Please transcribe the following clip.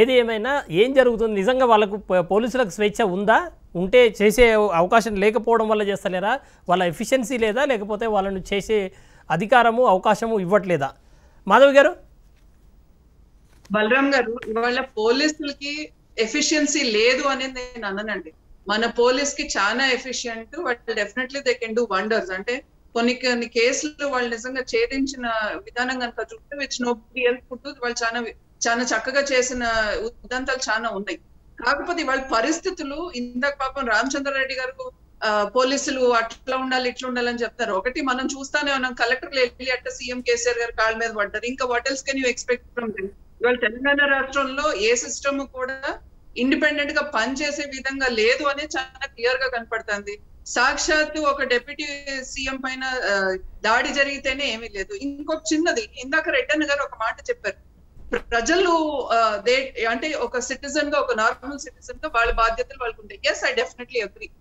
ఏది ఏమైనా ఏం జరుగుతుంది నిజంగా వాళ్ళకు పోలీసులకు స్వేచ్ఛ ఉందా ఉంటే చేసే అవకాశం లేకపోవడం వల్ల చేస్తలేరా వాళ్ళ ఎఫిషియన్సీ లేదా లేకపోతే వాళ్ళను చేసే అధికారము అవకాశము ఇవ్వట్లేదా మాధవ్ గారు బలరామ్ గారు ఇవాల పోలీసులకి ఎఫిషియన్సీ లేదు అని నేను అన్నానండి మన పోలీస్ కి చాలా efficient but definitely they can do wonders అంటే కొన్ని కొన్ని కేసులు వాళ్ళు నిజంగా ఛేదించిన విధానం కనుక చూస్తే విచ్ నోబడీ ఎల్స్ కుడ్ వాళ్ళు చాలా చాలా చక్కగా చేసిన ఉదంతాలు చాలా ఉన్నాయి కాకపోతే వాళ్ళ పరిస్థితులు ఇందాక పాపం రామచంద్రారెడ్డి గారు పోలీసులు అట్లా ఉండాలి ఇట్లా ఉండాలని చెప్తారు ఒకటి మనం చూస్తానే ఉన్నాం కలెక్టర్లు వెళ్ళి అట్ట సీఎం కేసీఆర్ గారు కాళ్ళ మీద పడ్డారు ఇంకా what else can you expect from them ఇవాళ తెలంగాణ రాష్ట్రంలో ఏ సిస్టమ్ కూడా ఇండిపెండెంట్ గా పనిచేసే విధంగా లేదు అనే చాలా క్లియర్ గా కనపడుతుంది సాక్షాత్తు ఒక డెప్యూటీ సీఎం పైన దాడి జరిగితేనే ఏమీ లేదు ఇంకొక చిన్నది ఇందాక రెడ్డన్న గారు ఒక మాట చెప్పారు ప్రజలు అంటే ఒక సిటిజన్ గా ఒక నార్మల్ సిటిజన్ గా వాళ్ళ బాధ్యతలు వాళ్ళకు ఉంటాయి yes I definitely agree